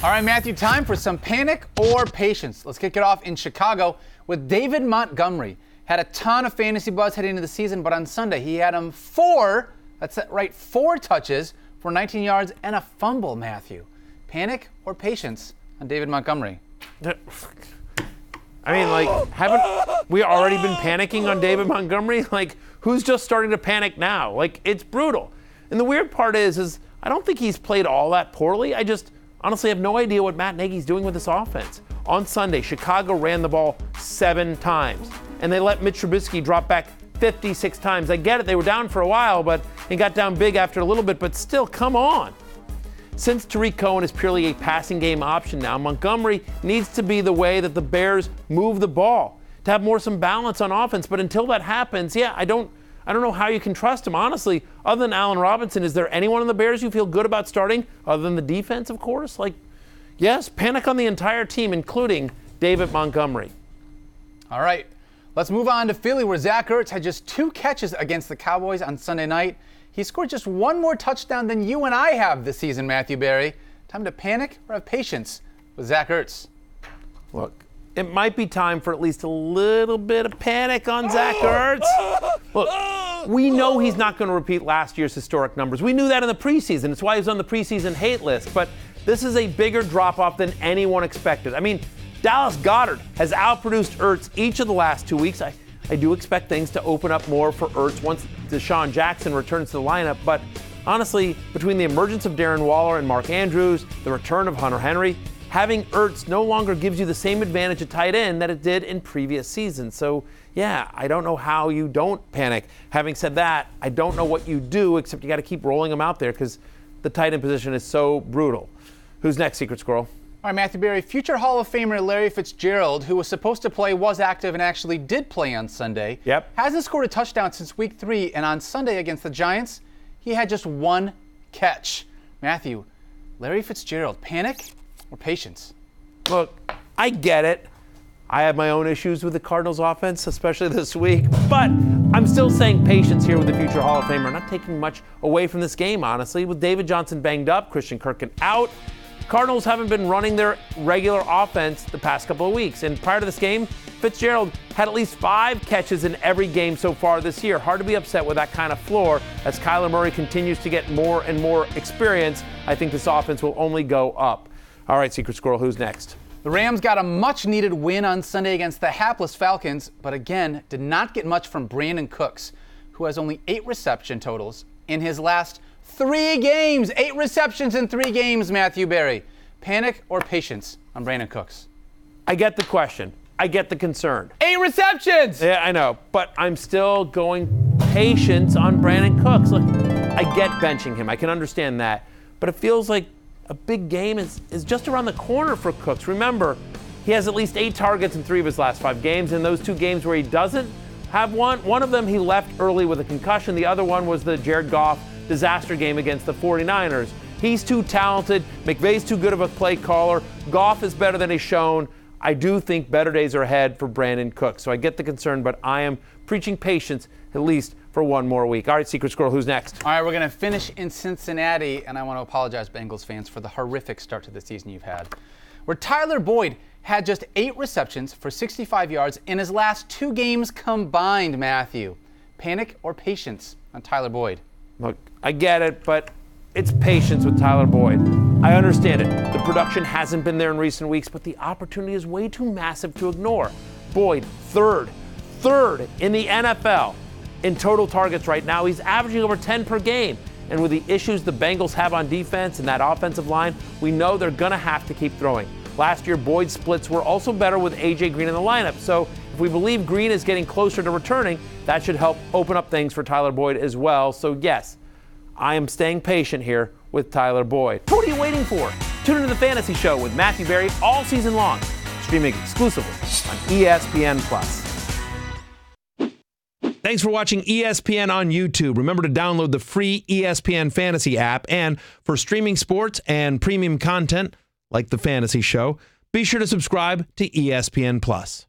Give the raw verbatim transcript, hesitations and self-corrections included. All right, Matthew, time for some panic or patience. Let's kick it off in Chicago with David Montgomery. Had a ton of fantasy buzz heading into the season, but on Sunday he had him four, that's right, four touches for nineteen yards and a fumble, Matthew. Panic or patience on David Montgomery? I mean, like, haven't we already been panicking on David Montgomery? Like, who's just starting to panic now? Like, it's brutal. And the weird part is, is I don't think he's played all that poorly. I just honestly have no idea what Matt Nagy's doing with this offense. On Sunday, Chicago ran the ball seven times, and they let Mitch Trubisky drop back fifty-six times. I get it, they were down for a while, but they got down big after a little bit, but still, come on. Since Tarik Cohen is purely a passing game option now, Montgomery needs to be the way that the Bears move the ball to have more some balance on offense. But until that happens, yeah, I don't I don't know how you can trust him, honestly. Other than Allen Robinson, is there anyone on the Bears you feel good about starting? Other than the defense, of course. Like, yes, panic on the entire team, including David Montgomery. All right. Let's move on to Philly, where Zach Ertz had just two catches against the Cowboys on Sunday night. He scored just one more touchdown than you and I have this season, Matthew Berry. Time to panic or have patience with Zach Ertz? Look, it might be time for at least a little bit of panic on Zach Ertz. Look, we know he's not going to repeat last year's historic numbers. We knew that in the preseason. It's why he was on the preseason hate list. But this is a bigger drop-off than anyone expected. I mean, Dallas Godard has outproduced Ertz each of the last two weeks. I, I do expect things to open up more for Ertz once Deshaun Jackson returns to the lineup. But honestly, between the emergence of Darren Waller and Mark Andrews, the return of Hunter Henry, having Ertz no longer gives you the same advantage at tight end that it did in previous seasons. So, yeah, I don't know how you don't panic. Having said that, I don't know what you do, except you got to keep rolling them out there because the tight end position is so brutal. Who's next, Secret Squirrel? All right, Matthew Berry, future Hall of Famer Larry Fitzgerald, who was supposed to play, was active, and actually did play on Sunday. Yep. Hasn't scored a touchdown since week three, and on Sunday against the Giants, he had just one catch. Matthew, Larry Fitzgerald, panic or patience? Look, I get it. I have my own issues with the Cardinals offense, especially this week, but I'm still saying patience here with the future Hall of Famer. Not taking much away from this game, honestly, with David Johnson banged up, Christian Kirk out. Cardinals haven't been running their regular offense the past couple of weeks. And prior to this game, Fitzgerald had at least five catches in every game so far this year. Hard to be upset with that kind of floor as Kyler Murray continues to get more and more experience. I think this offense will only go up. All right, Secret Squirrel, who's next? The Rams got a much-needed win on Sunday against the hapless Falcons, but again, did not get much from Brandin Cooks, who has only eight reception totals in his last Three games, eight receptions in three games, Matthew Berry. Panic or patience on Brandin Cooks? I get the question. I get the concern. Eight receptions! Yeah, I know, but I'm still going patience on Brandin Cooks. Look, I get benching him. I can understand that. But it feels like a big game is, is just around the corner for Cooks. Remember, he has at least eight targets in three of his last five games, and those two games where he doesn't have one, one of them he left early with a concussion. The other one was the Jared Goff disaster game against the forty-niners. He's too talented. McVay's too good of a play caller. Goff is better than he's shown. I do think better days are ahead for Brandin Cooks. So I get the concern, but I am preaching patience at least for one more week. All right, Secret Squirrel, who's next? All right, we're going to finish in Cincinnati, and I want to apologize, Bengals fans, for the horrific start to the season you've had, where Tyler Boyd had just eight receptions for sixty-five yards in his last two games combined, Matthew. Panic or patience on Tyler Boyd? Look, I get it, but it's patience with Tyler Boyd. I understand it. The production hasn't been there in recent weeks, but the opportunity is way too massive to ignore. Boyd, third, third in the N F L in total targets right now. He's averaging over ten per game. And with the issues the Bengals have on defense and that offensive line, we know they're going to have to keep throwing. Last year, Boyd's splits were also better with A J. Green in the lineup. So if we believe Green is getting closer to returning, that should help open up things for Tyler Boyd as well. So yes, I am staying patient here with Tyler Boyd. What are you waiting for? Tune into The Fantasy Show with Matthew Berry all season long, streaming exclusively on E S P N plus. Thanks for watching E S P N on YouTube. Remember to download the free E S P N Fantasy app. And for streaming sports and premium content like The Fantasy Show, be sure to subscribe to E S P N plus.